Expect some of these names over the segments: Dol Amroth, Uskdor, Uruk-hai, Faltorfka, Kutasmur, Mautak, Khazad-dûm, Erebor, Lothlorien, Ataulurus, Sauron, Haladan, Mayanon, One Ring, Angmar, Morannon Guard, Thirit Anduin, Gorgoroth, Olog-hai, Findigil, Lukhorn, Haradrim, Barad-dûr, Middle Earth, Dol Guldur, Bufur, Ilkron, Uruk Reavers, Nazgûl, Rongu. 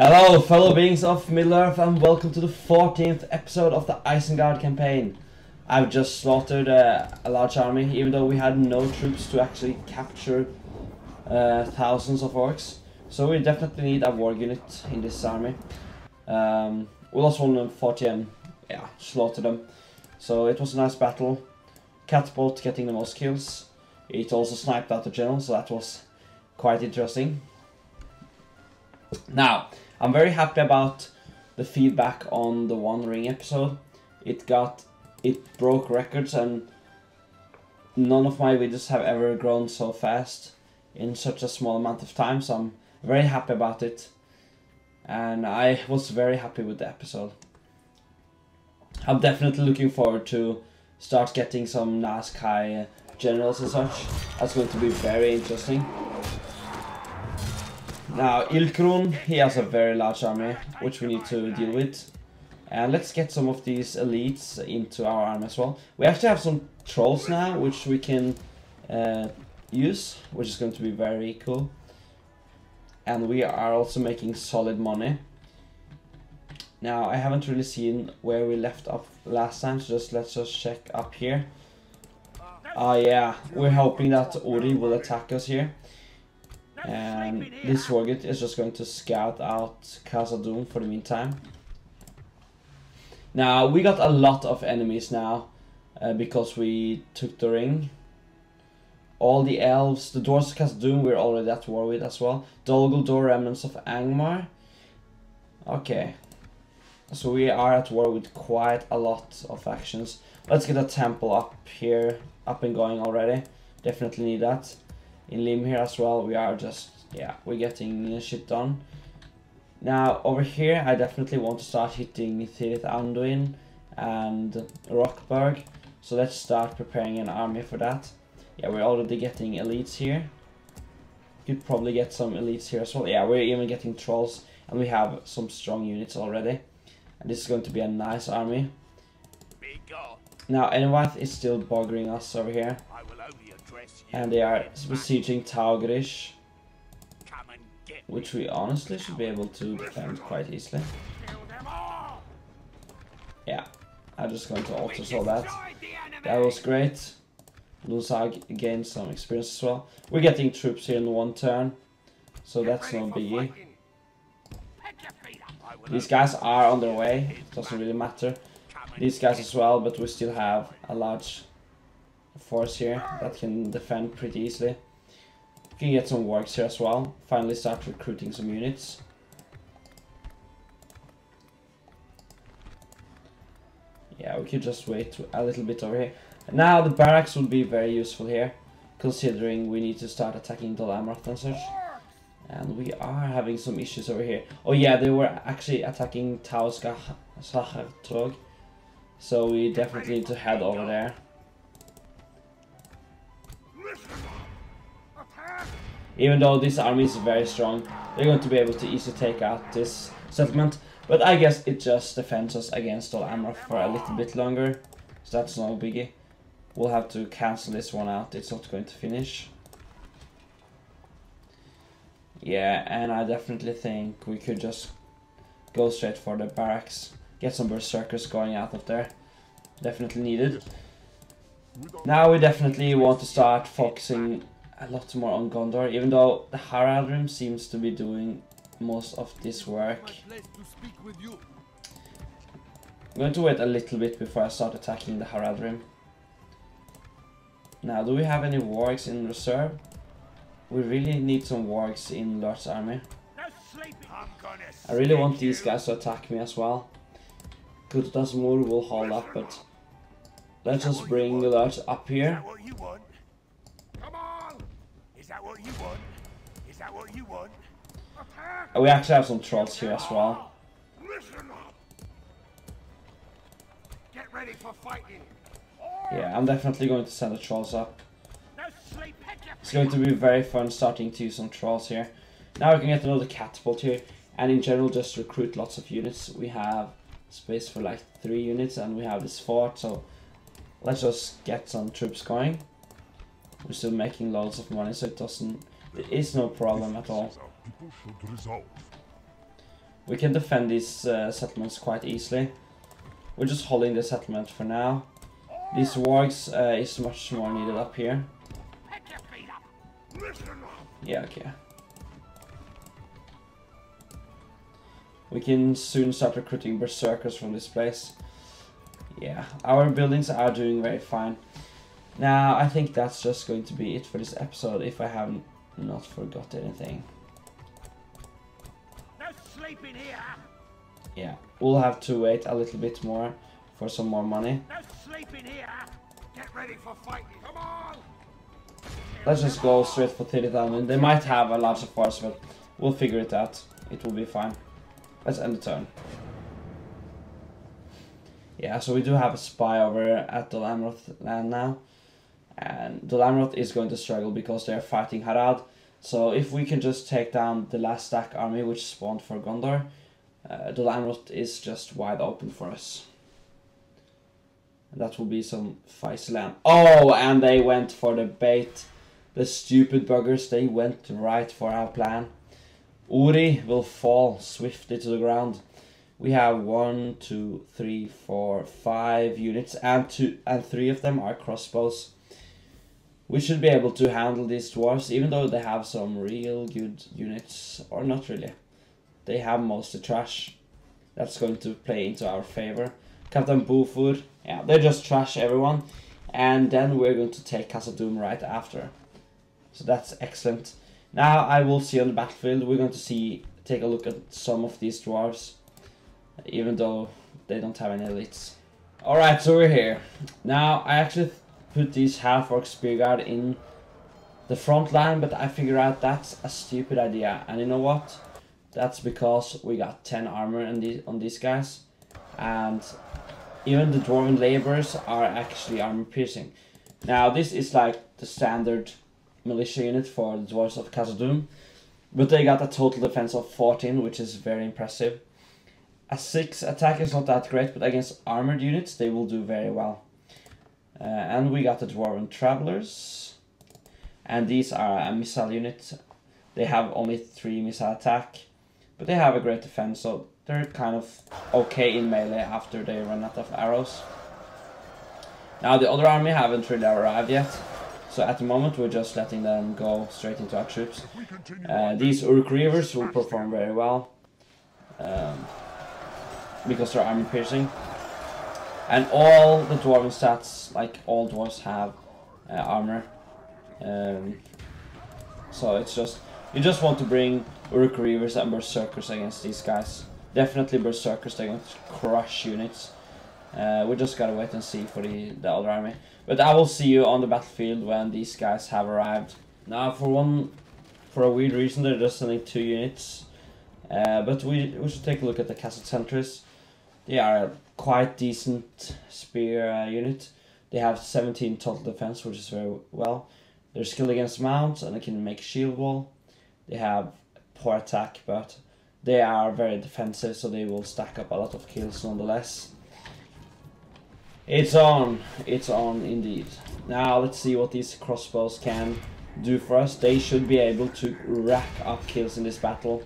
Hello fellow beings of Middle-earth and welcome to the 14th episode of the Isengard campaign. I've just slaughtered a large army, even though we had no troops to actually capture thousands of orcs. So we definitely need a war unit in this army. We lost 140 and yeah, slaughtered them. So it was a nice battle. Catapult getting the most kills. It also sniped out the general, so that was quite interesting. Now, I'm very happy about the feedback on the One Ring episode. It broke records, and none of my videos have ever grown so fast in such a small amount of time, so I'm very happy about it. And I was very happy with the episode. I'm definitely looking forward to start getting some Nazgûl generals and such. That's going to be very interesting. Now Ilkron, he has a very large army, which we need to deal with. And let's get some of these elites into our army as well. We actually have some trolls now, which we can use, which is going to be very cool. And we are also making solid money. Now, I haven't really seen where we left off last time, so let's just check up here. Oh yeah, we're hoping that Ori will attack us here. And this Wargit is just going to scout out Khazad-dûm for the meantime. Now, we got a lot of enemies now, because we took the ring. All the elves, the dwarves of Khazad-dûm we're already at war with as well. Dol Guldur, remnants of Angmar. Okay, so we are at war with quite a lot of factions. Let's get a temple up here, up and going already. Definitely need that. In Lim here as well, we are just, yeah, we're getting shit done. Now over here, I definitely want to start hitting Thirit Anduin and Rockberg. So let's start preparing an army for that. Yeah, we're already getting elites here. Could probably get some elites here as well. Yeah, we're even getting trolls, and we have some strong units already. And this is going to be a nice army. Now Enwath is still boggering us over here. And they are besieging Taugrish, which we honestly should be able to defend quite easily. Yeah, I'm just going to alter so that. That was great. Luzag gained some experience as well. We're getting troops here in one turn, so that's no biggie. These guys are on their way, it doesn't really matter. These guys as well, but we still have a large force here that can defend pretty easily. You can get some works here as well. Finally start recruiting some units. Yeah, we could just wait a little bit over here. Now the barracks would be very useful here, considering we need to start attacking Dol Amroth and such. And we are having some issues over here. Oh yeah, they were actually attacking Tauska Sachertog, so we definitely need to head over there. Even though this army is very strong, they're going to be able to easily take out this settlement. But I guess it just defends us against Dol Amroth for a little bit longer, so that's no biggie. We'll have to cancel this one out, it's not going to finish. Yeah, and I definitely think we could just go straight for the barracks. Get some berserkers going out of there. Definitely needed. Now we definitely want to start focusing a lot more on Gondor, even though the Haradrim seems to be doing most of this work. I'm going to wait a little bit before I start attacking the Haradrim. Now, do we have any wargs in reserve? We really need some wargs in Lord's army. I really want these guys to attack me as well. Kutasmur will hold up, but let's just bring the Lords up here. We actually have some trolls here as well. Get ready for fighting. Yeah, I'm definitely going to send the trolls up. It's going to be very fun starting to use some trolls here. Now we can get another catapult here, and in general just recruit lots of units. We have space for like 3 units, and we have this fort, so let's just get some troops going. We're still making loads of money, so it doesn't, there is no problem at all. We can defend these settlements quite easily. We're just holding the settlement for now. These wargs is much more needed up here. Yeah, okay. We can soon start recruiting berserkers from this place. Yeah, our buildings are doing very fine. Now, I think that's just going to be it for this episode, if I have not forgot anything. No sleeping here. Yeah, we'll have to wait a little bit more for some more money. No sleeping here. Get ready for fighting. Come on. Let's just go straight for Thirit Anduin. They might have a larger force, but we'll figure it out. It will be fine. Let's end the turn. Yeah, so we do have a spy over at Dol Amroth land now. And Dol Amroth is going to struggle because they're fighting Harad. So if we can just take down the last stack army which spawned for Gondor, Dol Amroth is just wide open for us. And that will be some feisty land. Oh, and they went for the bait. The stupid buggers, they went right for our plan. Uri will fall swiftly to the ground. We have 1, 2, 3, 4, 5 units, and three of them are crossbows. We should be able to handle these dwarves, even though they have some real good units, or not really. They have mostly trash. That's going to play into our favor. Captain Bufur, yeah, they just trash everyone, and then we're going to take Khazad-dûm right after. So that's excellent. Now I will see on the battlefield. We're going to take a look at some of these dwarves, even though they don't have any elites. Alright, so we're here. Now I actually put these half-orc spear guard in the front line, but I figure out that's a stupid idea. And you know what? That's because we got 10 armor on these guys, and even the dwarven laborers are actually armor piercing. Now this is like the standard militia unit for the dwarves of Khazad-dûm, but they got a total defense of 14, which is very impressive. A 6 attack is not that great, but against armored units they will do very well. And we got the Dwarven Travelers, and these are a missile unit. They have only 3 missile attack, but they have a great defense, so they're kind of okay in melee after they run out of arrows. Now the other army haven't really arrived yet, so at the moment we're just letting them go straight into our troops. These Uruk Reavers will perform very well, because they're armor piercing, and all the dwarven stats, like all dwarves have armor, so it's just, you just want to bring Uruk Reavers and berserkers against these guys. Definitely berserkers, they're going to crush units. We just gotta wait and see for the other army, but I will see you on the battlefield when these guys have arrived. Now for a weird reason they're just sending 2 units. But we should take a look at the Castle Sentries. They are a quite decent spear unit. They have 17 total defense, which is very well. They're skilled against mounts and they can make shield wall. They have poor attack, but they are very defensive, so they will stack up a lot of kills nonetheless. It's on indeed. Now let's see what these crossbows can do for us. They should be able to rack up kills in this battle.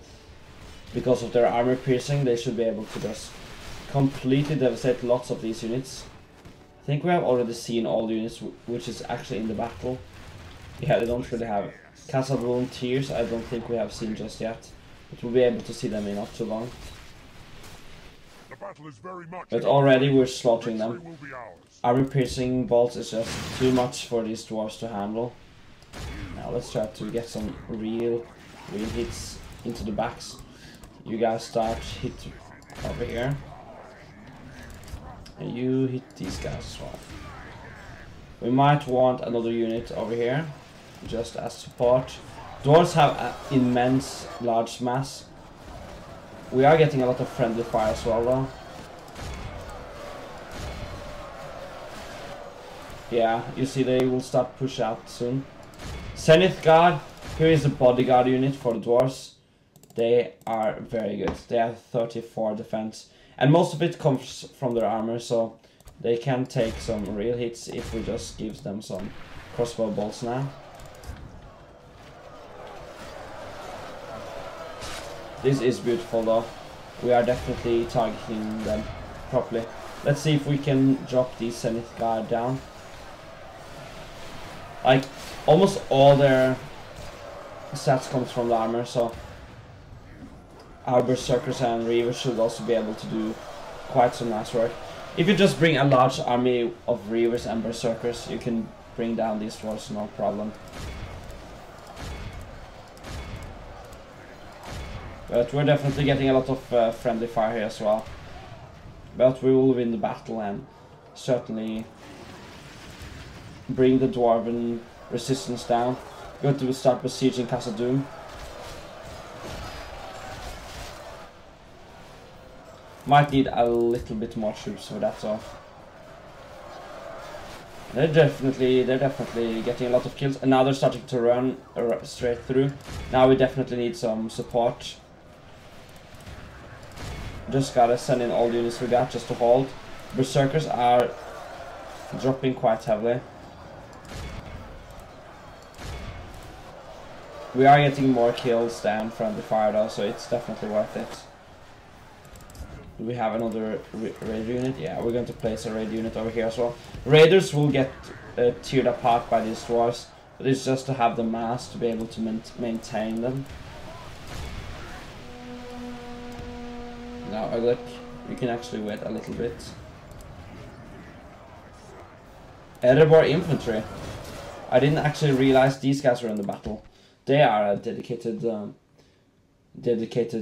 Because of their armor piercing, they should be able to just completely devastate lots of these units. I think we have already seen all the units which is actually in the battle. Yeah, they don't really have Castle Volunteers, I don't think we have seen just yet. But we'll be able to see them in not too long. But already we're slaughtering them. Armor piercing bolts is just too much for these dwarves to handle. Now let's try to get some real hits into the backs. You guys start hit over here, and you hit these guys as well. We might want another unit over here, just as support. Dwarves have an immense large mass. We are getting a lot of friendly fire as well though. Yeah, you see they will start push out soon. Zenith Guard, here is the bodyguard unit for the dwarves. They are very good. They have 34 defense, and most of it comes from their armor, so they can take some real hits if we just give them some crossbow bolts now. This is beautiful though. we are definitely targeting them properly. Let's see if we can drop the Zenith Guard down. Like, almost all their stats comes from the armor, so our Berserkers and Reavers should also be able to do quite some nice work. If you just bring a large army of Reavers and Berserkers, you can bring down these dwarves, no problem. But we're definitely getting a lot of friendly fire here as well. But we will win the battle and certainly bring the Dwarven resistance down. We're going to start besieging Khazad-dûm. Might need a little bit more troops for that, so they're definitely getting a lot of kills, and now they're starting to run straight through. Now we definitely need some support. Just gotta send in all the units we got just to hold. Berserkers are dropping quite heavily. We are getting more kills than from the fire though, so it's definitely worth it. Do we have another raid unit? Yeah, we're going to place a raid unit over here as well. Raiders will get tiered apart by these dwarves, but it's just to have the mass to be able to maintain them. Now, look, you can actually wait a little bit. Erebor infantry. I didn't actually realize these guys were in the battle. They are a dedicated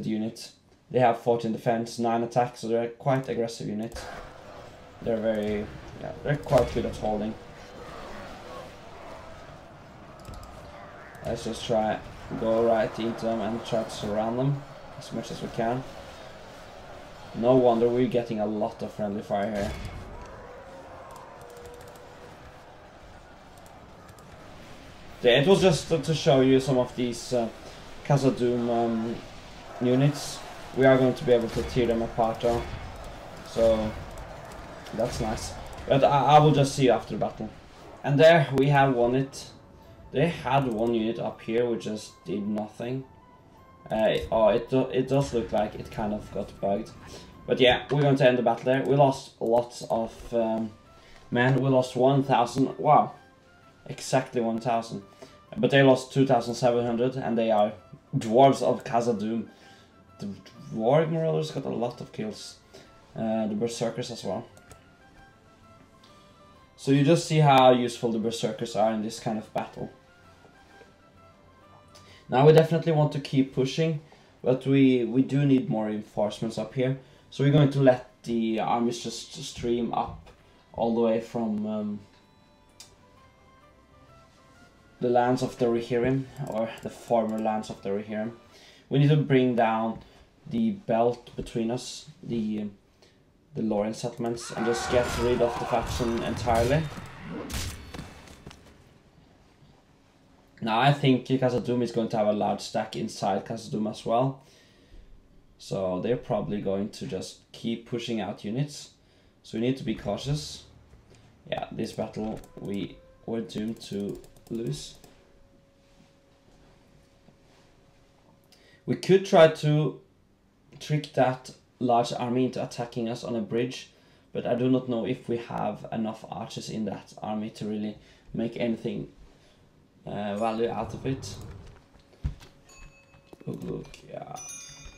unit. They have 14 defense, 9 attack, so they're a quite aggressive unit. They're very, yeah, they're quite good at holding. Let's just try go right into them and try to surround them as much as we can. No wonder we're getting a lot of friendly fire here. Yeah, it was just to show you some of these Khazad-dûm units. We are going to be able to tear them apart though, so that's nice. But I will just see you after the battle. And there we have won it. They had one unit up here which just did nothing. Oh, it does look like it kind of got bugged. But yeah, we're going to end the battle there. We lost lots of men. We lost 1,000. Wow, exactly 1,000. But they lost 2,700, and they are dwarves of Khazad-dûm. The Dwarven Travelers got a lot of kills, the Berserkers as well. So you just see how useful the Berserkers are in this kind of battle. Now we definitely want to keep pushing, but we do need more reinforcements up here. So we're going to let the armies just stream up all the way from the lands of the Rohirrim, or the former lands of the Rohirrim. We need to bring down the belt between us, the Lorien settlements, and just get rid of the faction entirely. Now I think Khazad-dûm is going to have a large stack inside Khazad-dûm as well, so they're probably going to just keep pushing out units, so we need to be cautious. Yeah, this battle we were doomed to lose. We could try to trick that large army into attacking us on a bridge, but I do not know if we have enough archers in that army to really make anything value out of it. Oh, look, yeah.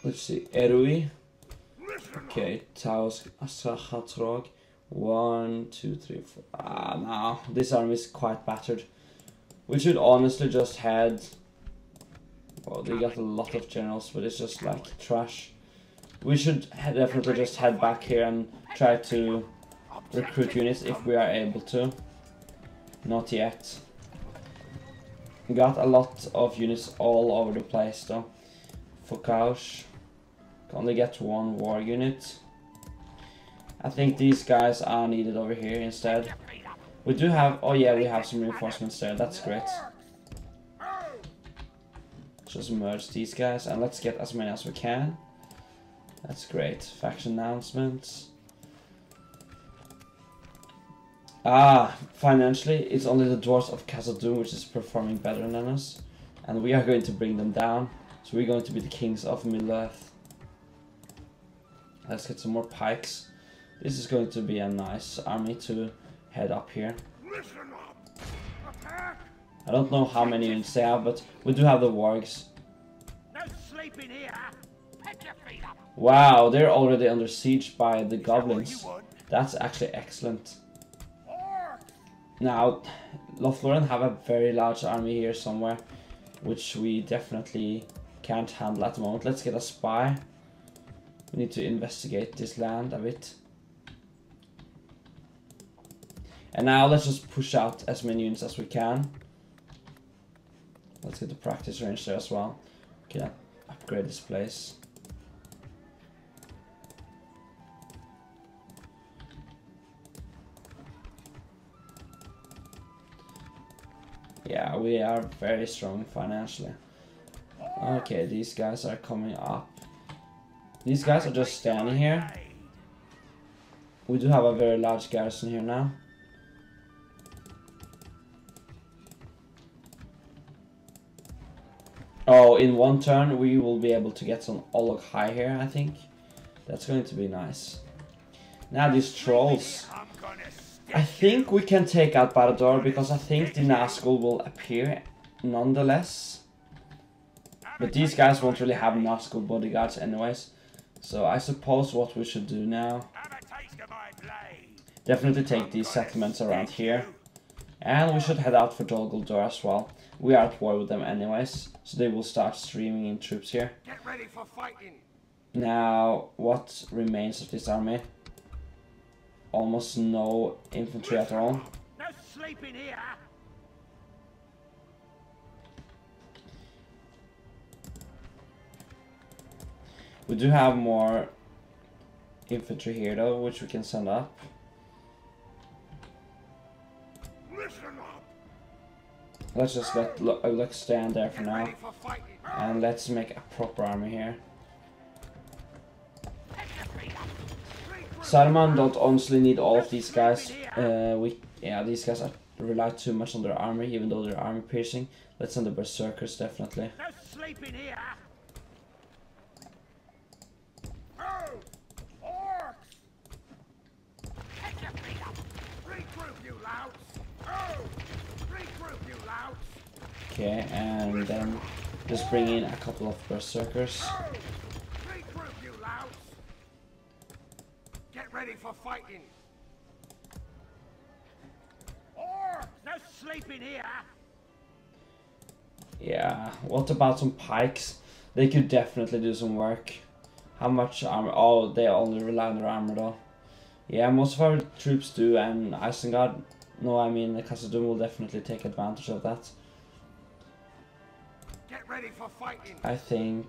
Let's see, Erui. Okay, Tauska Sachertog. 1, 2, 3, 4. Ah, now this army is quite battered. We should honestly just head. Well, they got a lot of generals, but it's just like trash. We should definitely just head back here and try to recruit units if we are able to. Not yet. Got a lot of units all over the place though. Fokaush. Can only get one war unit. I think these guys are needed over here instead. We do have, oh yeah, we have some reinforcements there, that's great. Just merge these guys and let's get as many as we can. That's great. Faction announcements. Ah, financially it's only the dwarves of Khazad-dûm which is performing better than us, and we are going to bring them down, so we're going to be the kings of Middle-earth. Let's get some more pikes. This is going to be a nice army to head up here. I don't know how many units they have, but we do have the wargs. Wow, they're already under siege by the goblins. That's actually excellent. Now, Lothlorien have a very large army here somewhere, which we definitely can't handle at the moment. Let's get a spy. We need to investigate this land a bit. And now let's just push out as many units as we can. Let's get the practice range there as well. Can I upgrade this place? Yeah, we are very strong financially. Okay, these guys are coming up. These guys are just standing here. We do have a very large garrison here now. Oh, in one turn we will be able to get some Olog-hai here, I think. That's going to be nice. Now these trolls. I think we can take out Barad-dûr because I think the Nazgûl will appear nonetheless. But these guys won't really have Nazgûl bodyguards anyways. So I suppose what we should do now, definitely take these settlements around here. And we should head out for Dol Guldur as well. We are at war with them anyways, so they will start streaming in troops here. Get ready for fighting. Now, what remains of this army? Almost no infantry at all. No sleeping here. We do have more infantry here though, which we can send up. Let's just let Ulek stand there for now, and let's make a proper army here. Saruman don't honestly need all of these guys. These guys rely too much on their armor, even though they're armor piercing. Let's send the berserkers definitely. Okay, and then just bring in a couple of berserkers. Get ready for fighting. No sleeping here. Yeah, what about some pikes? They could definitely do some work. How much armor? Oh, they only rely on their armor though. Yeah, most of our troops do, and Isengard, no, I mean the Khazad-dûm will definitely take advantage of that. Get ready for fighting. I think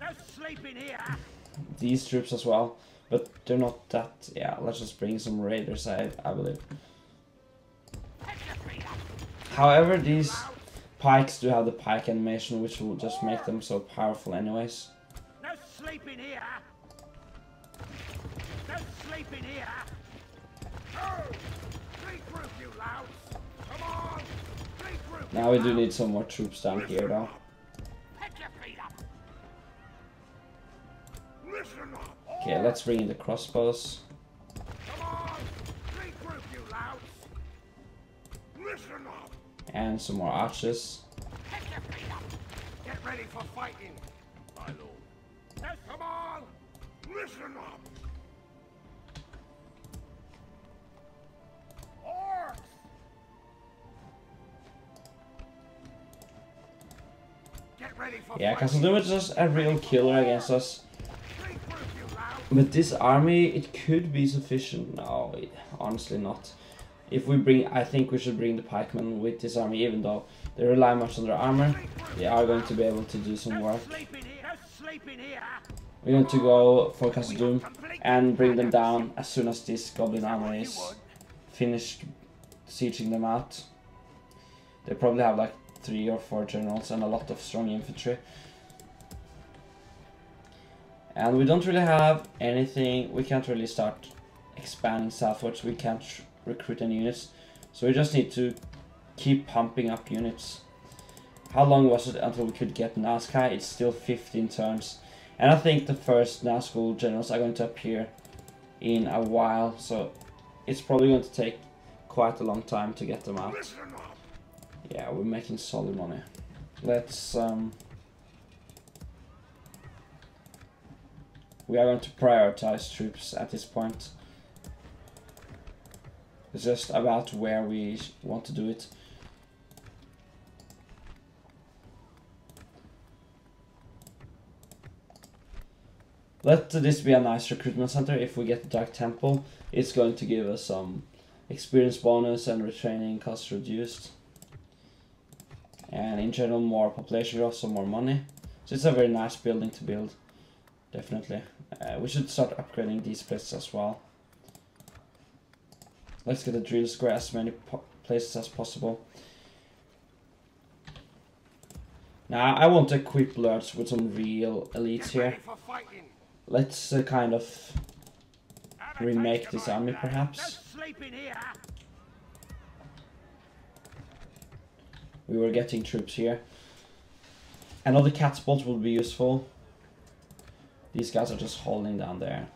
no sleeping here. These troops as well, but they're not that. Yeah, let's just bring some raiders, I believe. However, these pikes do have the pike animation, which will just make them so powerful anyways. No sleeping here. No sleeping here. Oh, regroup, you louts. Come on. Now we do need some more troops down here though. Okay, let's bring in the crossbows. And some more archers. Get ready for fighting. Come on. Listen up. Yeah, Castle Doom is just a real killer against us. But this army, it could be sufficient. No, honestly not. If we bring, I think we should bring the pikemen with this army, even though they rely much on their armor. They are going to be able to do some work. We're going to go for Castle Doom and bring them down as soon as this goblin army is finished sieging them out. They probably have like 3 or 4 generals and a lot of strong infantry. And we don't really have anything. We can't really start expanding southwards. We can't recruit any units. So we just need to keep pumping up units. How long was it until we could get Nazgûl? It's still 15 turns. And I think the first Nazgûl generals are going to appear in a while, so it's probably going to take quite a long time to get them out. Yeah, we're making solid money. Let's we are going to prioritize troops at this point. It's just about where we want to do it. Let this be a nice recruitment center. If we get the Dark Temple, it's going to give us some experience bonus and retraining costs reduced. And in general, more population growth, so more money. So it's a very nice building to build, definitely. We should start upgrading these places as well. Let's get the drill square as many places as possible. Now, I want to equip lords with some real elites here. Let's kind of remake this army, perhaps. We were getting troops here. Another catapult will be useful. These guys are just holding down there.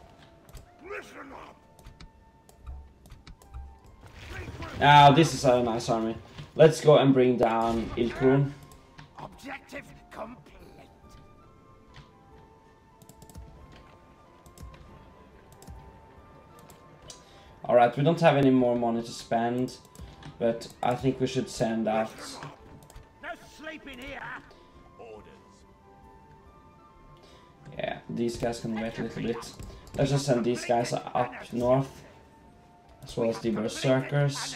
Now, this is a nice army. Let's go and bring down Ilkron. Objective complete. Alright, we don't have any more money to spend, but I think we should send out... No sleeping here. Orders. Yeah, these guys can wait a little bit. Let's just send these guys up north, as well as the berserkers.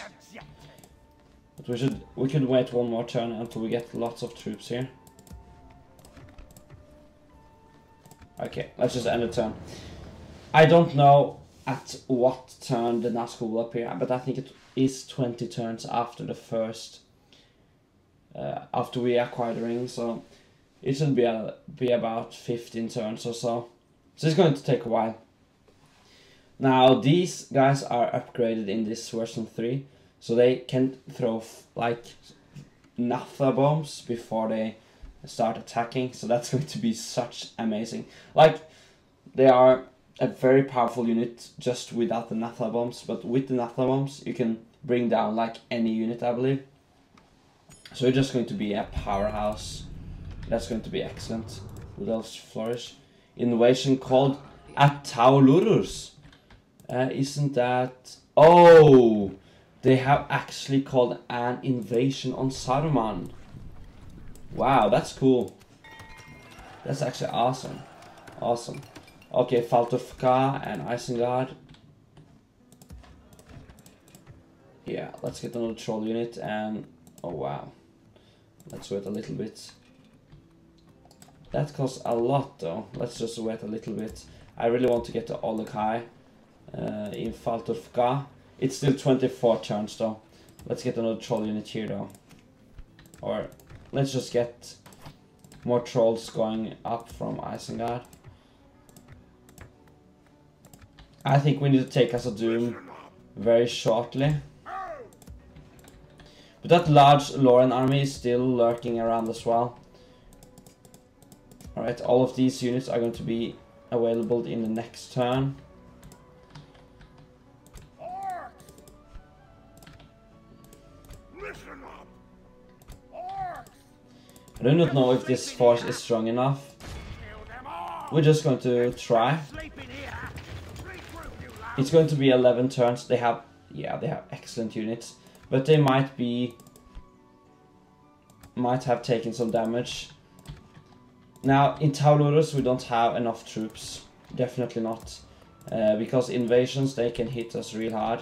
But we could wait one more turn until we get lots of troops here. Okay, let's just end the turn. I don't know at what turn the Nazgûl will appear, but I think it is 20 turns after the first, after we acquire the ring, so it should be about 15 turns or so. So it's going to take a while. Now these guys are upgraded in this version 3, so they can throw like naphtha bombs before they start attacking. So that's going to be such amazing. Like, they are a very powerful unit just without the naphtha bombs, but with the naphtha bombs you can bring down like any unit, I believe. So you're just going to be a powerhouse. That's going to be excellent. What else flourish? Innovation called Ataulurus. Isn't that... Oh! They have actually called an invasion on Saruman. Wow, that's cool. That's actually awesome. Awesome. Okay, Faltorfka and Isengard. Yeah, let's get another troll unit and... Oh wow. Let's wait a little bit. That costs a lot though. Let's just wait a little bit. I really want to get the Olog-hai in Faltorfka. It's still 24 turns though. Let's get another troll unit here though. Or let's just get more trolls going up from Isengard. I think we need to take Khazad-dûm very shortly. But that large Lorien army is still lurking around as well. Alright, all of these units are going to be available in the next turn. I do not know if this force is strong enough. We're just going to try. It's going to be 11 turns. They have, yeah, they have excellent units, but they might have taken some damage. Now in Taulurus we don't have enough troops, definitely not, because invasions, they can hit us real hard.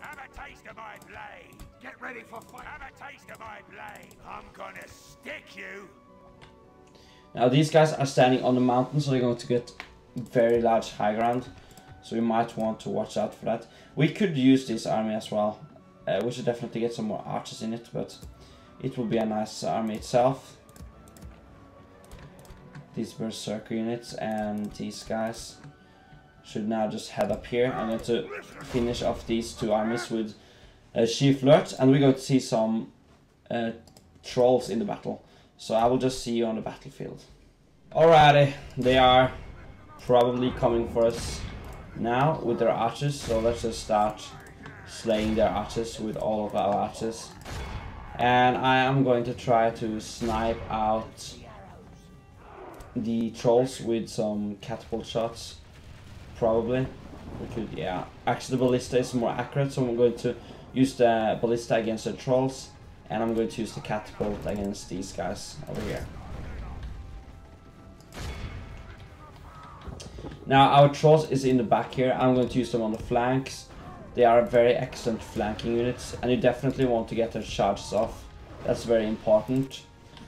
Have a taste of my blade. Get ready for fire. Have a taste of my blade. I'm gonna stick you. Now these guys are standing on the mountain, so they're going to get very large high ground. So we might want to watch out for that. We could use this army as well. We should definitely get some more archers in it, but it will be a nice army itself. These berserker units and these guys should now just head up here. I'm going to finish off these two armies with chief lords, and we're going to see some trolls in the battle. So I will just see you on the battlefield. Alrighty, they are probably coming for us now with their archers, so let's just start slaying their archers with all of our archers. And I am going to try to snipe out the trolls with some catapult shots, probably. We could, yeah. Actually, the ballista is more accurate, so I'm going to use the ballista against the trolls, and I'm going to use the catapult against these guys over here. Now, our trolls is in the back here. I'm going to use them on the flanks. They are very excellent flanking units, and you definitely want to get their charges off. That's very important.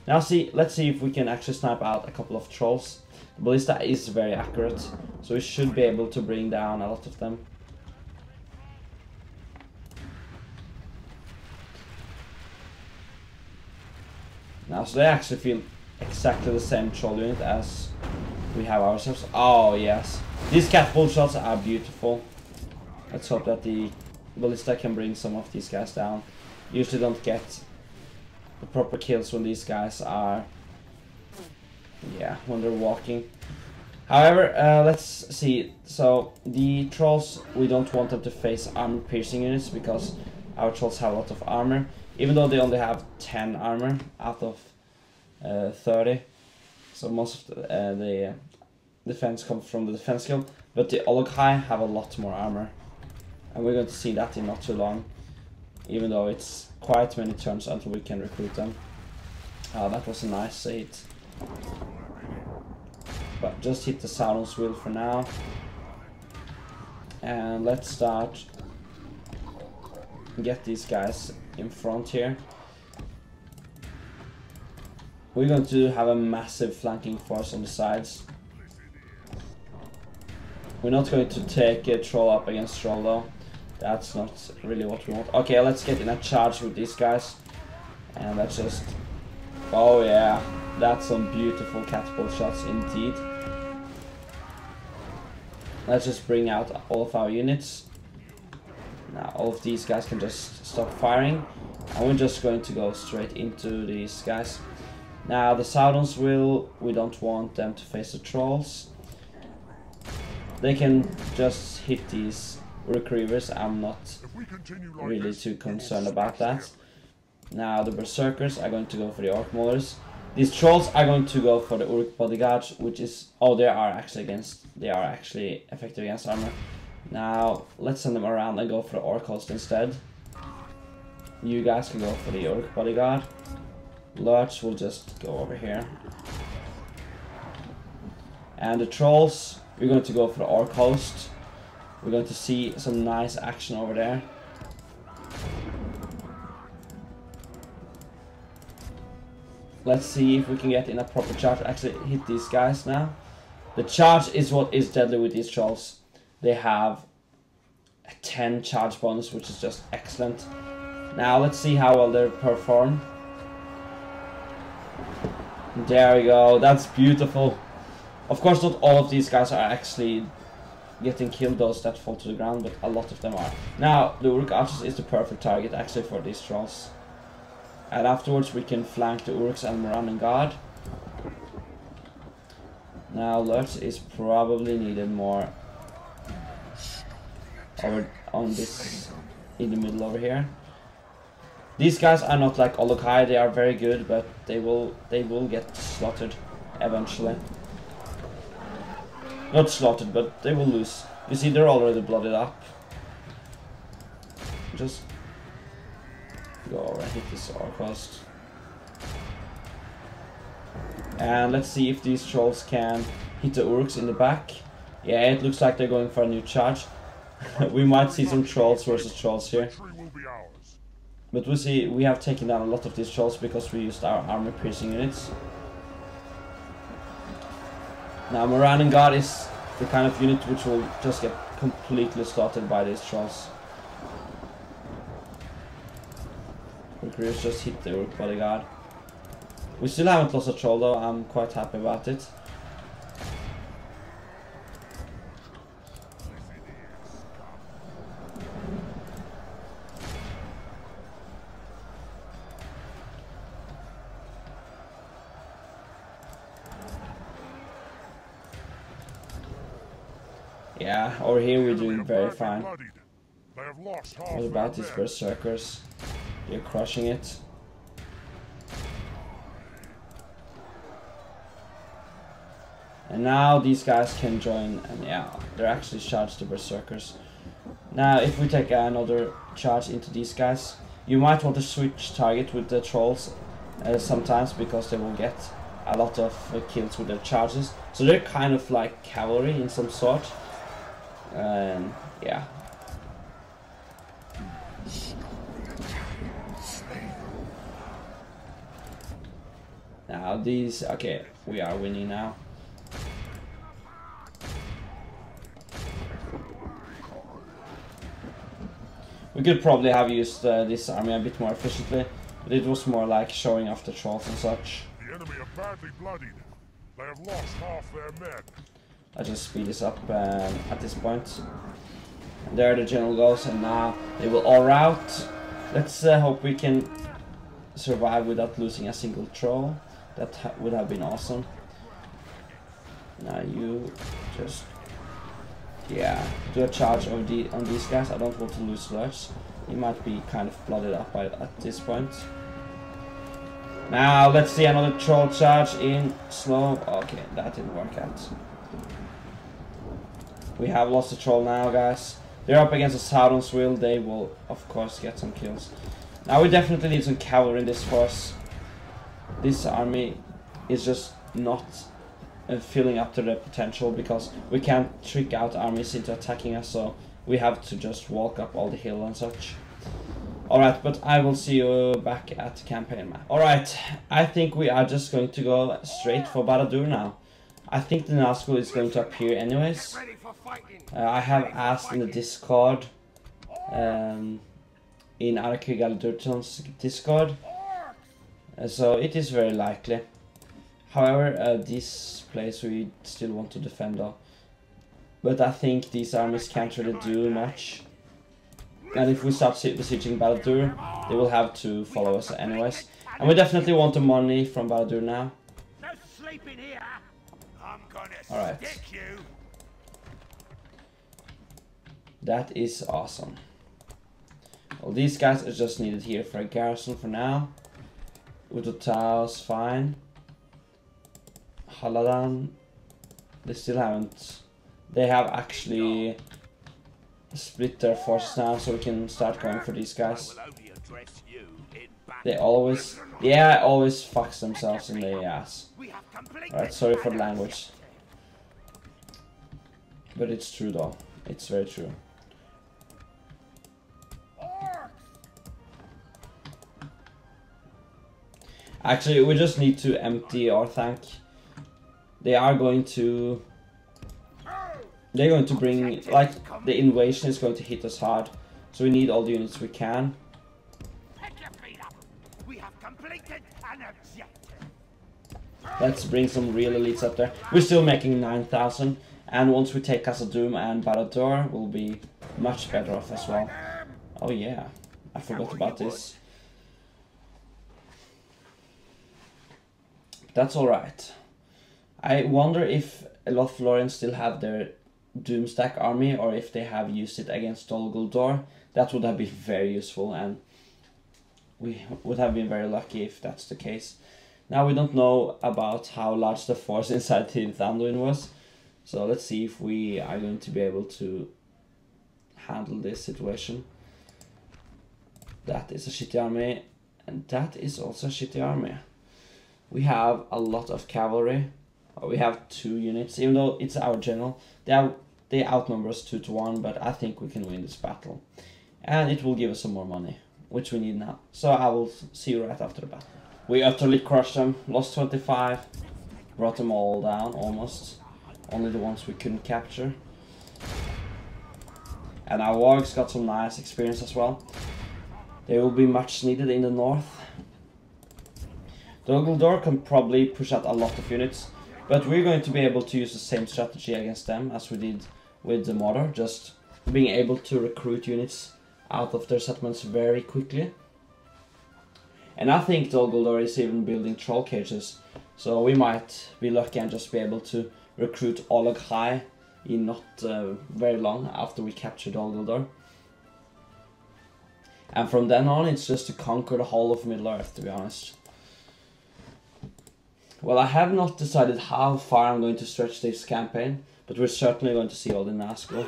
Now see, let's see if we can actually snipe out a couple of trolls. The ballista is very accurate, so we should be able to bring down a lot of them. Now, so they actually feel exactly the same troll unit as we have ourselves. Oh yes, these catapult shots are beautiful. Let's hope that the ballista can bring some of these guys down. Usually don't get the proper kills when these guys are, yeah, when they're walking. However, let's see. So the trolls, we don't want them to face armor piercing units because our trolls have a lot of armor, even though they only have 10 armor out of 30. So most of the defense comes from the defense skill, but the Olog-hai have a lot more armor. And we're going to see that in not too long, even though it's quite many turns until we can recruit them. Oh, that was a nice hit. But just hit the Sauron's wheel for now. And let's start get these guys in front here. We're going to have a massive flanking force on the sides. We're not going to take a troll up against troll though. That's not really what we want. Okay, let's get in a charge with these guys. And let's just... oh yeah, that's some beautiful catapult shots indeed. Let's just bring out all of our units. Now all of these guys can just stop firing. And we're just going to go straight into these guys. Now the Saurons will... we don't want them to face the trolls. They can just hit these Uruk Reavers. I'm not really too concerned about that. Now the Berserkers are going to go for the Orc Maulers. These trolls are going to go for the Uruk Bodyguards, which is... oh, they are actually against... they are actually effective against armor. Now let's send them around and go for the Orc Host instead. You guys can go for the Uruk Bodyguard. Lurch will just go over here. And the trolls, we're going to go for the Orc Host. We're going to see some nice action over there. Let's see if we can get in a proper charge. Actually, hit these guys now. The charge is what is deadly with these trolls. They have a 10 charge bonus, which is just excellent. Now, let's see how well they perform. There we go. That's beautiful. Of course, not all of these guys are actually getting killed, those that fall to the ground, but a lot of them are. Now, the Uruk Archers is the perfect target, actually, for these trolls. And afterwards, we can flank the Uruks and Morannon Guard. Now, Lurch is probably needed more over on this, in the middle over here. These guys are not like Olog-hai; they are very good, but they will get slaughtered eventually. Not slaughtered, but they will lose. You see, they're already blooded up. Just go over and hit this Orcost. And let's see if these trolls can hit the Uruks in the back. Yeah, it looks like they're going for a new charge. We might see some trolls versus trolls here. But we see we have taken down a lot of these trolls because we used our armor piercing units. Now Morannon Guard is the kind of unit which will just get completely slaughtered by these trolls. Recruiters just hit the Uruk Bodyguard. We still haven't lost a troll though, I'm quite happy about it. Yeah, over here we're doing very fine. What about these berserkers? You're crushing it. And now these guys can join, and yeah, they're actually charged to berserkers. Now if we take another charge into these guys, you might want to switch target with the trolls sometimes, because they will get a lot of kills with their charges. So they're kind of like cavalry in some sort. And yeah. Now these, okay, we are winning now. We could probably have used this army a bit more efficiently, but it was more like showing off the trolls and such. The enemy are badly bloodied. They have lost half their men. I'll just speed this up at this point. And there the general goes, and now they will all rout. Let's hope we can survive without losing a single troll. That would have been awesome. Now you just... yeah, do a charge on these guys. I don't want to lose Lurch. He might be kind of blooded up at this point. Now let's see another troll charge in slow. Okay, that didn't work out. We have lost the troll now, guys. They're up against the Sauron's Will. They will, of course, get some kills. Now we definitely need some cavalry in this force. This army is just not... filling up to their potential, because we can't trick out armies into attacking us, so we have to just walk up all the hill and such. Alright, but I will see you back at the campaign map. Alright, I think we are just going to go straight for Barad-dûr now. I think the Nazgûl is going to appear anyways. I have asked in the Discord, in Araki Galadurton's Discord, so it is very likely. However, this place we still want to defend though. But I think these armies can't really do much. And if we start besieging Barad-dûr, they will have to follow us anyways. And we definitely want the money from Barad-dûr now. Alright. That is awesome. Well, these guys are just needed here for a garrison for now. Ututao's fine. Haladan, they still haven't. They have actually split their forces now, so we can start going for these guys. They always, yeah, always fucks themselves in the ass. Alright, sorry for the language. But it's true though, it's very true. Actually, we just need to empty our tank. They're going to bring, like, the invasion is going to hit us hard, so we need all the units we can. Let's bring some real elites up there. We're still making 9,000, and once we take Khazad-dûm and Barad-dûr, we'll be much better off as well. Oh yeah, I forgot about this. That's alright. I wonder if a lot of Lorien still have their Doomstack army, or if they have used it against Dol Guldur. That would have been very useful, and we would have been very lucky if that's the case. Now we don't know about how large the force inside Thirit Anduin was, so let's see if we are going to be able to handle this situation. That is a shitty army, and that is also a shitty army. We have a lot of cavalry. We have 2 units, even though it's our general. They outnumber us 2 to 1, but I think we can win this battle. And it will give us some more money, which we need now. So I will see you right after the battle. We utterly crushed them, lost 25, brought them all down, almost. Only the ones we couldn't capture. And our wargs got some nice experience as well. They will be much needed in the north. Dol Guldur can probably push out a lot of units. But we're going to be able to use the same strategy against them as we did with the Mordor, just being able to recruit units out of their settlements very quickly. And I think Dol Guldur is even building troll cages, so we might be lucky and just be able to recruit Olog-hai in not very long after we captured Dol Guldur. And from then on, it's just to conquer the whole of Middle-earth, to be honest. Well, I have not decided how far I'm going to stretch this campaign, but we're certainly going to see all the Nazgûl.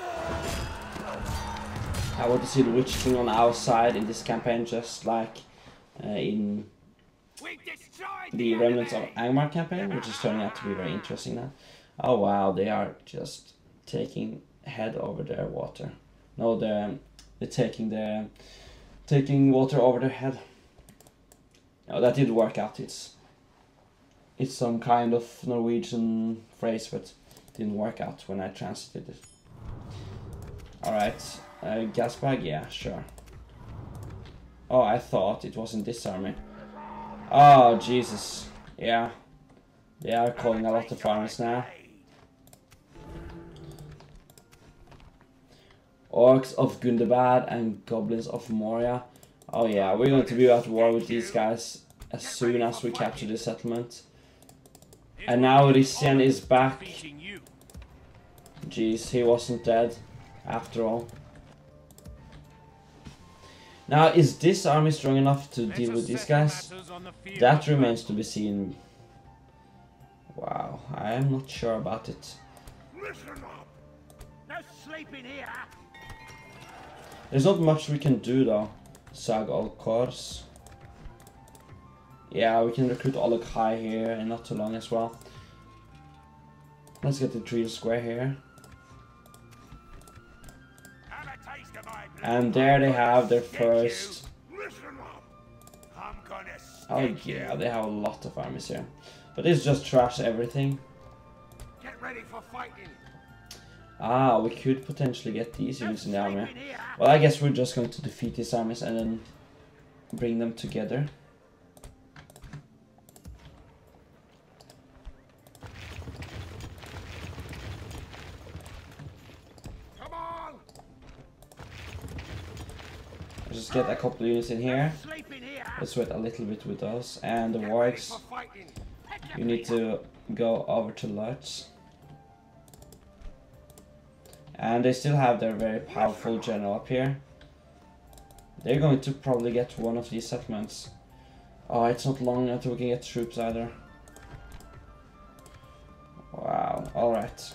I want to see the Witch King on our side in this campaign, just like in the remnants of Angmar campaign, which is turning out to be very interesting now. Oh wow, they are just taking head over their water. No, they're taking water over their head. No, that didn't work out. It's some kind of Norwegian phrase, but didn't work out when I translated it. Alright, gas bag, yeah, sure. Oh, I thought it was in this army. Oh, Jesus. Yeah, they are calling a lot of farmers now. Orcs of Gundabad and Goblins of Moria. Oh yeah, we're going to be at war with these guys as soon as we capture the settlement. And now Risien is back. Jeez, he wasn't dead after all. Now, is this army strong enough to deal with these guys? That remains to be seen. Wow, I am not sure about it. There's not much we can do though. Sag Al-Khors. Yeah, we can recruit Olog-hai here and not too long as well. Let's get the Trial Square here. And there they have their first... Oh yeah, they have a lot of armies here. But it's just trash everything. Get ready for fighting. Ah, we could potentially get these units in the army. Well, I guess we're just going to defeat these armies and then bring them together. Just get a couple units in here. Let's wait a little bit with those. And the wargs, you need to go over to Lutz. And they still have their very powerful general up here. They're going to probably get one of these settlements. Oh, it's not long until we can get troops either. Wow, alright.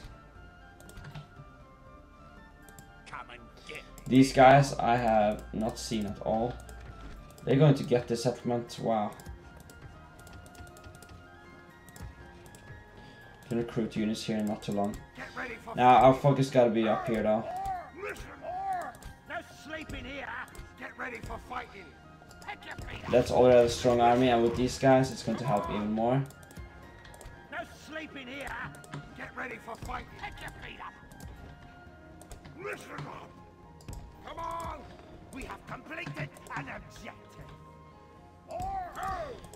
These guys I have not seen at all. They're going to get the settlement, wow. Can recruit units here in not too long. Now our focus gotta be up here though. That's already a strong army, and with these guys it's going to help even more. Come on! We have completed an objective.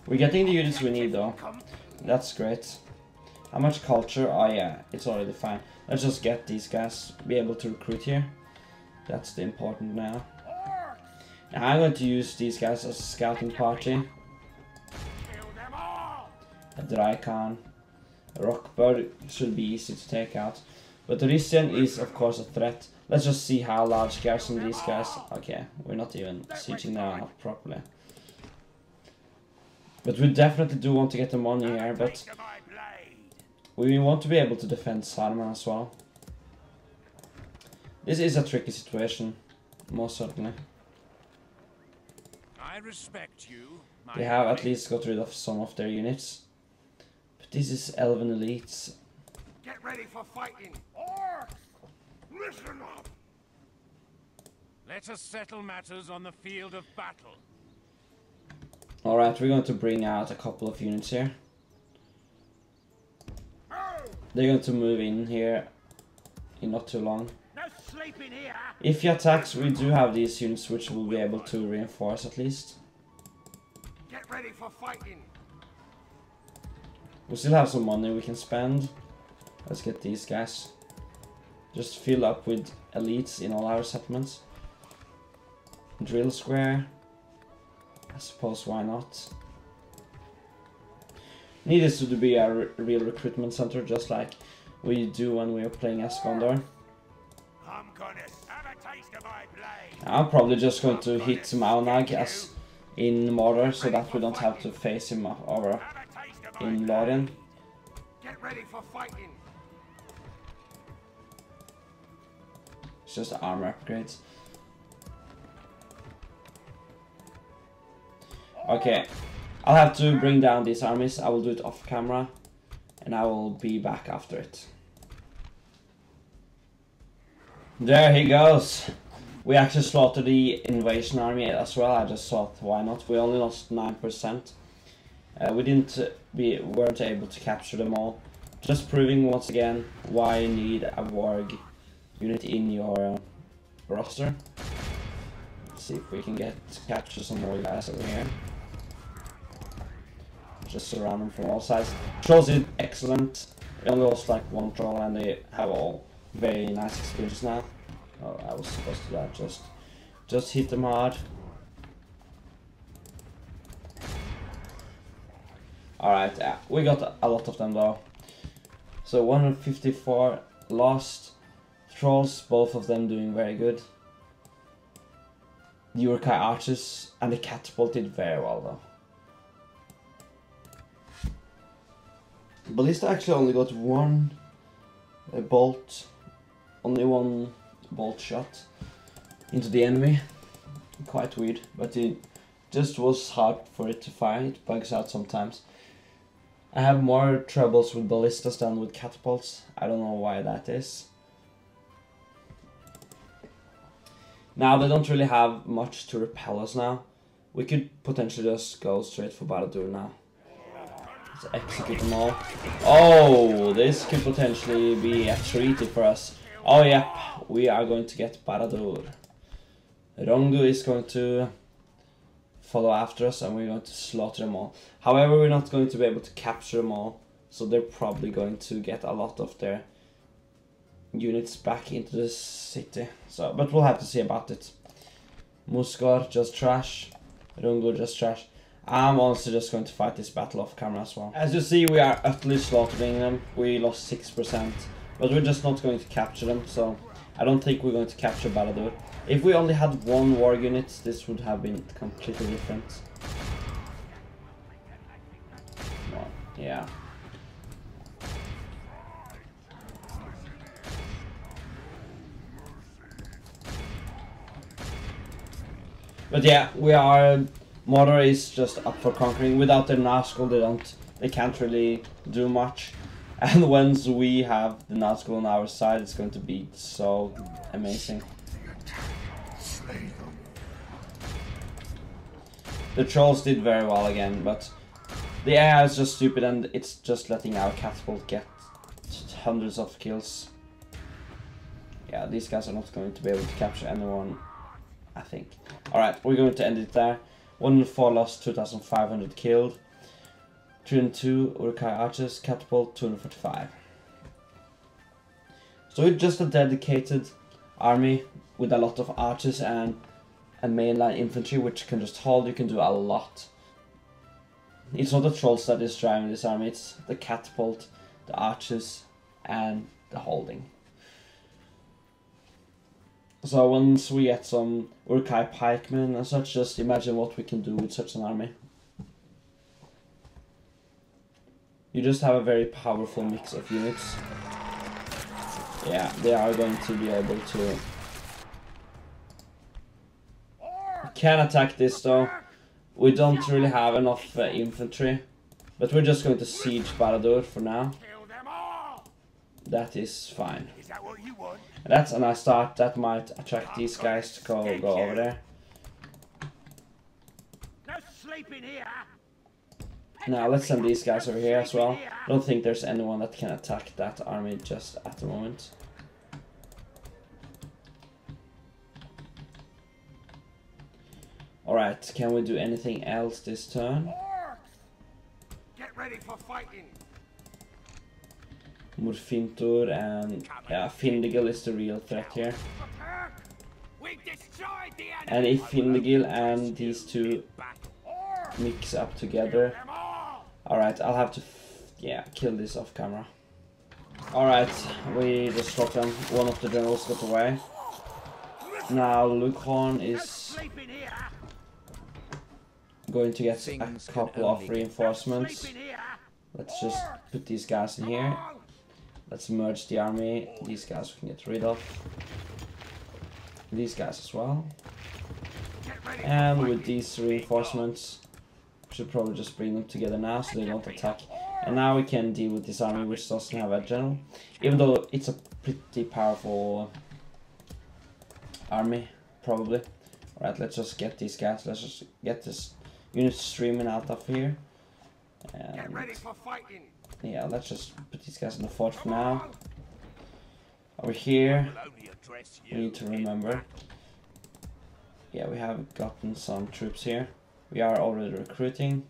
We're getting the units we need though. That's great. How much culture? Oh yeah, it's already fine. Let's just get these guys, be able to recruit here. That's the important now. Now I'm going to use these guys as a scouting party. A Draikan. Rockberg should be easy to take out. But the Risien is of course a threat. Let's just see how large garrison these guys. Okay, we're not even sieging them out properly. But we definitely do want to get the money here, but we want to be able to defend Saruman as well. This is a tricky situation, most certainly. I respect you. They have at least got rid of some of their units. But this is Elven elites. Get ready for fighting. Listen up. Let us settle matters on the field of battle. Alright, we're going to bring out a couple of units here. They're going to move in here in not too long. If he attacks, we do have these units which we'll be able to reinforce at least. Get ready for fighting. We still have some money we can spend. Let's get these guys. Just fill up with elites in all our settlements. Drill square. I suppose, why not? Needed to be a real recruitment center, just like we do when we're playing as Gondor. I'm probably just going to hit Maunag as in Mordor, so that we don't have to face him over in Lorien. Get ready for fighting. It's just armor upgrades. Okay, I'll have to bring down these armies. I will do it off camera, and I will be back after it. There he goes. We actually slaughtered the invasion army as well. I just thought, why not? We only lost 9%. We weren't able to capture them all. Just proving once again why you need a warg unit in your roster. Let's see if we can capture some more guys over here. Just surround them from all sides. Trolls did excellent. They only lost like one troll, and they have all very nice experience now. Oh, I was supposed to die. Just hit them hard. Alright, yeah, we got a lot of them though. So 154 lost. Trolls, both of them doing very good. The Uruk-hai archers and the catapult did very well though. Ballista actually only got only one bolt shot into the enemy. Quite weird, but it just was hard for it to fire. It bugs out sometimes. I have more troubles with ballistas than with catapults. I don't know why that is. Now they don't really have much to repel us now. We could potentially just go straight for Barad-dûr now. Let's execute them all. Oh, this could potentially be a treaty for us. Oh yep, we are going to get Barad-dûr. Rongu is going to follow after us, and we're going to slaughter them all. However, we're not going to be able to capture them all, so they're probably going to get a lot of their units back into the city. So, but we'll have to see about it. Muskor just trash. Rungo just trash. I'm also just going to fight this battle off camera as well. As you see, we are utterly slaughtering them. We lost 6%, but we're just not going to capture them, so I don't think we're going to capture Barad-dûr. If we only had one war unit, this would have been completely different. Well, yeah. But yeah, we are. Mordor is just up for conquering. Without their Nazgûl, they can't really do much. And once we have the Nazgûl on our side, it's going to be so amazing. The trolls did very well again, but the AI is just stupid, and it's just letting our catapult get hundreds of kills. Yeah, these guys are not going to be able to capture anyone, I think. Alright, we're going to end it there. 104 lost, 2,500 killed, 302 Uruk-hai archers, catapult 245. So it's just a dedicated army with a lot of archers and a mainline infantry which can just hold. You can do a lot. It's not the trolls that is driving this army, it's the catapult, the archers and the holding. So once we get some Uruk-hai pikemen and such, just imagine what we can do with such an army. You just have a very powerful mix of units. Yeah, they are going to be able to... Can attack this though. We don't really have enough infantry. But we're just going to siege Barad-dûr for now. That is fine. Is that what you want? That's a nice start. That might attract these guys to go over there. No sleeping here. Now let's send these guys over here as well. I don't think there's anyone that can attack that army just at the moment. Alright, can we do anything else this turn? Get ready for fighting. Murfintur and Findigil is the real threat here. And if Findigil and these two mix up together... Alright, I'll have to kill this off camera. Alright, we just shot them. One of the generals got away. Now Lukhorn is going to get a couple of reinforcements. Let's just put these guys in here. Let's merge the army. These guys we can get rid of. These guys as well. And with these reinforcements, we should probably just bring them together now so they don't attack. And now we can deal with this army which doesn't have a general, even though it's a pretty powerful army, probably. Alright, let's just get these guys, let's just get this unit streaming out of here. And get ready for fighting. Yeah, let's just put these guys in the fort for now. Over here, we need to remember. Yeah, we have gotten some troops here. We are already recruiting.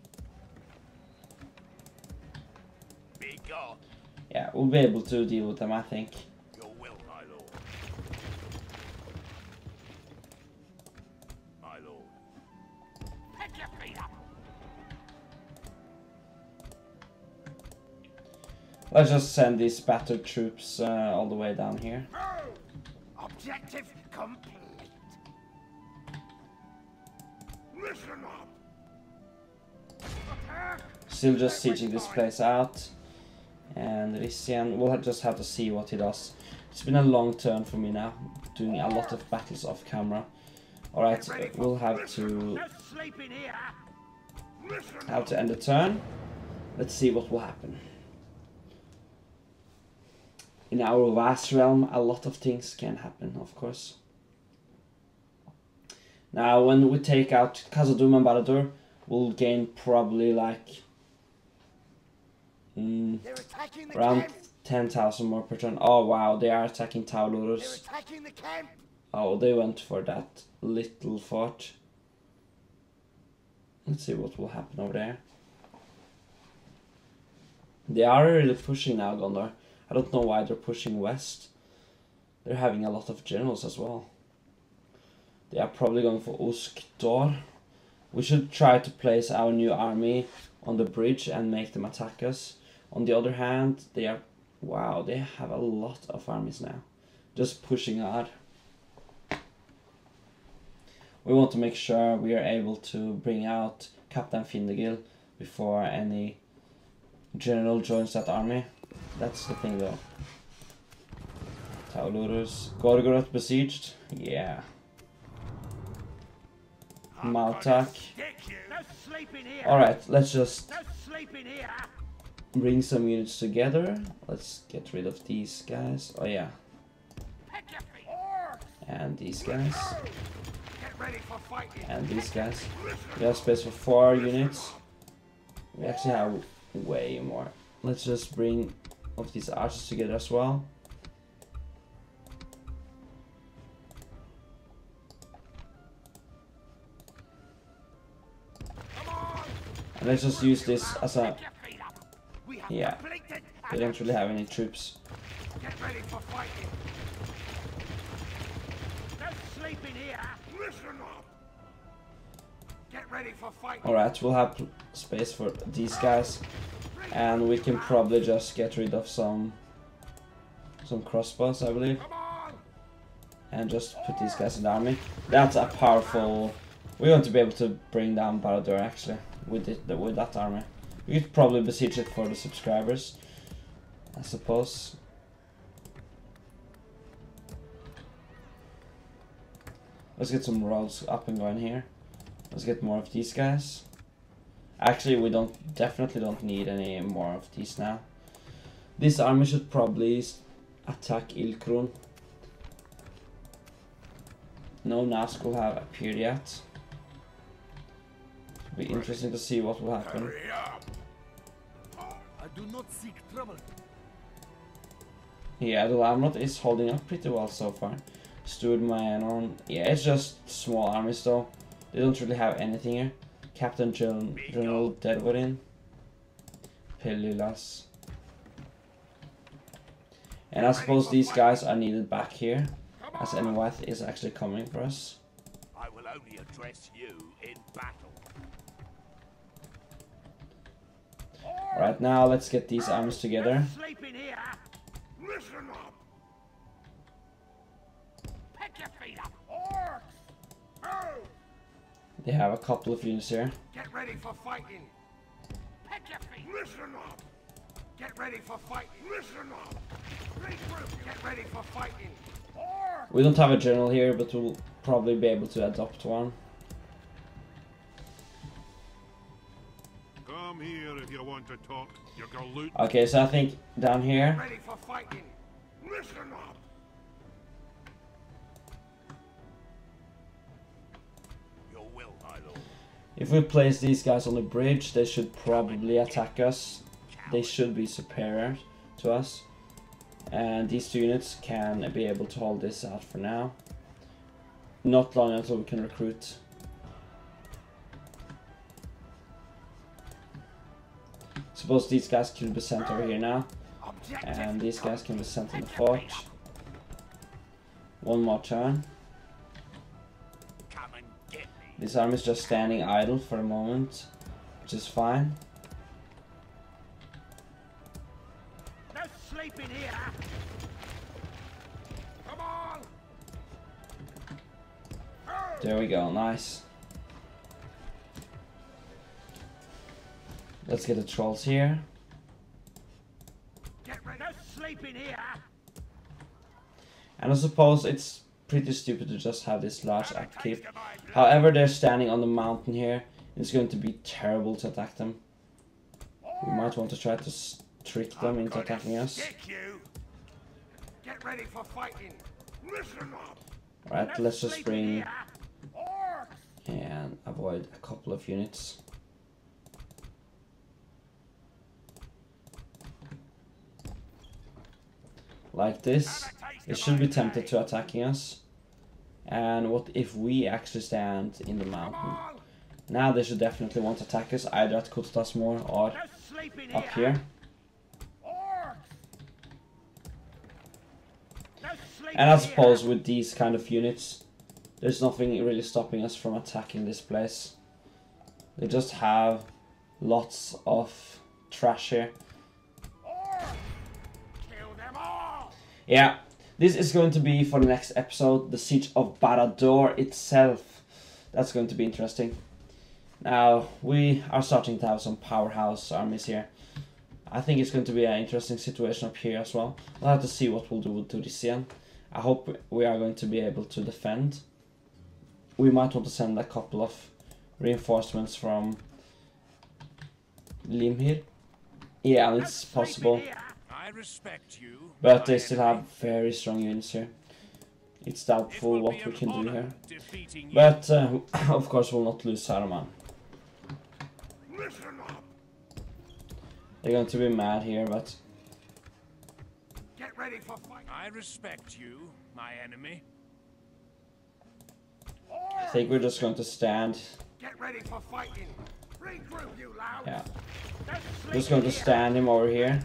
Yeah, we'll be able to deal with them, I think. Your will, my lord. My lord. Pick your feet up. Let's just send these battered troops all the way down here. Objective complete. Listen up. Still just sieging this place out. And Risien, we'll just have to see what he does. It's been a long turn for me now, doing a lot of battles off camera. Alright, we'll have to end the turn. Let's see what will happen. In our vast realm, a lot of things can happen, of course. Now, when we take out Khazad-dûm and Barad-dûr, we'll gain probably like around 10,000 more per turn. Oh wow, they are attacking Taulurus. Oh, they went for that little fort. Let's see what will happen over there. They are really pushing now, Gondor. I don't know why they're pushing west. They're having a lot of generals as well. They are probably going for Uskdor. We should try to place our new army on the bridge and make them attack us. On the other hand, they are... wow, they have a lot of armies now. Just pushing hard. We want to make sure we are able to bring out Captain Findigil before any general joins that army. That's the thing though. Taulurus. Gorgoroth besieged? Yeah. Mautak. Alright, let's just bring some units together. Let's get rid of these guys. Oh yeah. And these guys. And these guys. We have space for 4 units. We actually have way more. Let's just bring all of these archers together as well. And let's just use this as a... yeah, they don't really have any troops. Alright, we'll have space for these guys. And we can probably just get rid of some crossbows, I believe. And just put these guys in the army. That's a powerful... we want to be able to bring down Barad-dûr actually. With that army. We could probably besiege it for the subscribers, I suppose. Let's get some roads up and going here. Let's get more of these guys. Actually, we definitely don't need any more of these now. This army should probably attack Ilkron. No Nazgûl have appeared yet. Be interesting to see what will happen. I do not seek trouble. Yeah, Dol Amroth is holding up pretty well so far. Steward Mayanon. Yeah, it's just small armies though. They don't really have anything here. Captain General Dervarin. Pelilas. And I suppose these guys are needed back here, as Enwath is actually coming for us. I will only address you in battle. Alright, now let's get these armies together. Listen up! Pick your feet up, orcs! Move! They have a couple of units here. Get ready for fighting! Pick your feet! Listen up! Get ready for fighting! Listen up! Get ready for fighting! Orcs! We don't have a general here, but we'll probably be able to adopt one. Come here if you want to talk. You go loot. Okay, so I think down here. Get ready for fighting! Listen up! If we place these guys on the bridge, they should probably attack us. They should be superior to us. And these two units can be able to hold this out for now. Not long until we can recruit. Suppose these guys can be sent over here now. And these guys can be sent in the fort. One more turn. This army is just standing idle for a moment, which is fine. No sleeping here. Come on. There we go, nice. Let's get the trolls here. Get rid of sleeping here. And I suppose it's pretty stupid to just have this large upkeep. However, they're standing on the mountain here. It's going to be terrible to attack them. We might want to try to trick them into attacking us. Get ready for fighting. Listen up. All right, let's just bring and avoid a couple of units. Like this. It should be tempted to attacking us. And what if we actually stand in the mountain? Now they should definitely want to attack us, either at Kutasmor or up here. And I suppose with these kind of units, there's nothing really stopping us from attacking this place. They just have lots of trash here. Yeah. This is going to be, for the next episode, the Siege of Barad-dûr itself. That's going to be interesting. Now, we are starting to have some powerhouse armies here. I think it's going to be an interesting situation up here as well. We'll have to see what we'll do with Risien. I hope we are going to be able to defend. We might want to send a couple of reinforcements from Limhir. Yeah, it's possible. Respect you, but they still have very strong units here. It's doubtful what we can do here. But of course we'll not lose Saruman. They're going to be mad here, but get ready for fight. I respect you, my enemy. I think we're just going to stand. Get ready for fighting. Yeah. I'm just going to stand him over here.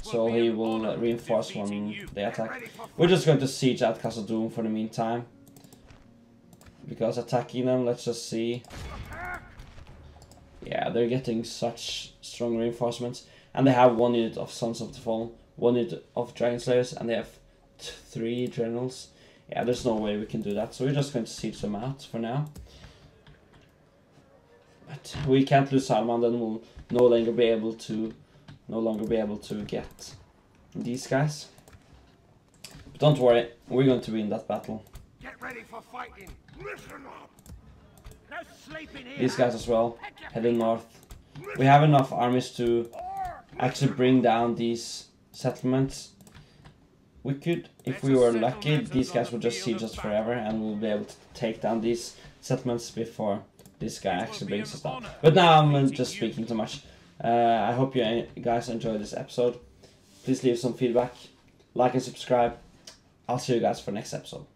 So he will reinforce when they attack. We're just going to siege out Castle Doom for the meantime. Because attacking them, let's just see. Yeah, they're getting such strong reinforcements. And they have one unit of Sons of the Fallen, one unit of Dragon Slayers, and they have three generals. Yeah, there's no way we can do that. So we're just going to siege them out for now. But we can't lose Saruman, then we'll no longer be able to get these guys. But don't worry, we're going to win that battle. Get ready for fighting. Listen up. No sleeping here. These guys as well, heading north. We have enough armies to actually bring down these settlements. We could, if we were lucky, these guys would just siege us forever and we'll be able to take down these settlements before this guy actually brings us down. But now I'm just speaking too much. I hope you guys enjoyed this episode. Please leave some feedback, like and subscribe. I'll see you guys for next episode.